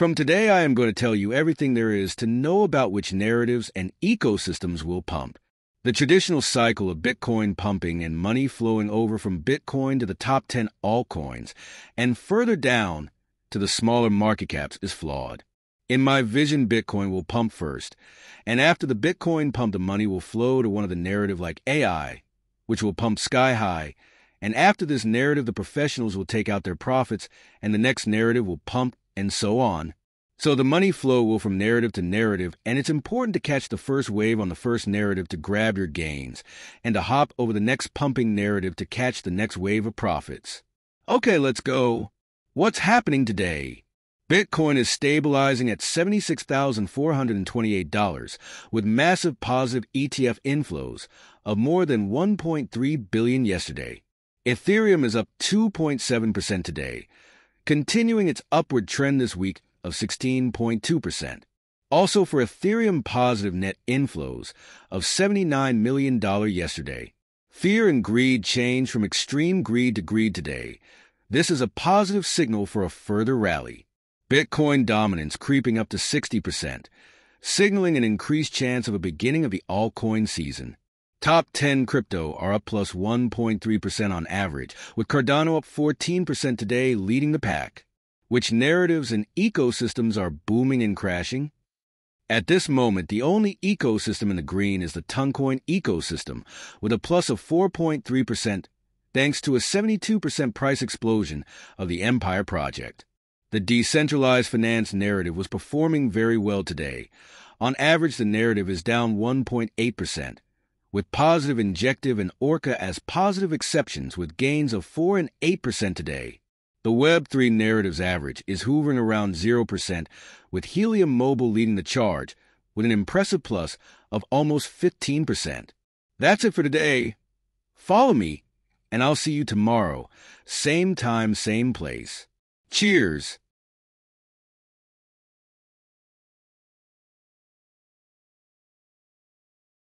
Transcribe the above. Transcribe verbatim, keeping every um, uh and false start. From today, I am going to tell you everything there is to know about which narratives and ecosystems will pump. The traditional cycle of Bitcoin pumping and money flowing over from Bitcoin to the top ten altcoins and further down to the smaller market caps is flawed. In my vision, Bitcoin will pump first, and after the Bitcoin pump, the money will flow to one of the narrative like A I, which will pump sky high, and after this narrative, the professionals will take out their profits, and the next narrative will pump and so on. So the money flow will from narrative to narrative, and it's important to catch the first wave on the first narrative to grab your gains, and to hop over the next pumping narrative to catch the next wave of profits. Okay, let's go. What's happening today? Bitcoin is stabilizing at seventy-six thousand four hundred twenty-eight dollars with massive positive E T F inflows of more than one point three billion dollars yesterday. Ethereum is up two point seven percent today, continuing its upward trend this week of sixteen point two percent. Also for Ethereum, positive net inflows of seventy-nine million dollars yesterday. Fear and greed change from extreme greed to greed today. This is a positive signal for a further rally. Bitcoin dominance creeping up to sixty percent, signaling an increased chance of a beginning of the altcoin season. Top ten crypto are up plus one point three percent on average, with Cardano up fourteen percent today leading the pack. Which narratives and ecosystems are booming and crashing? At this moment, the only ecosystem in the green is the Toncoin ecosystem, with a plus of four point three percent, thanks to a seventy-two percent price explosion of the Empire Project. The decentralized finance narrative was performing very well today. On average, the narrative is down one point eight percent. with positive Injective and Orca as positive exceptions with gains of four and eight percent today. The Web three narrative's average is hovering around zero percent, with Helium Mobile leading the charge with an impressive plus of almost fifteen percent. That's it for today. Follow me, and I'll see you tomorrow. Same time, same place. Cheers!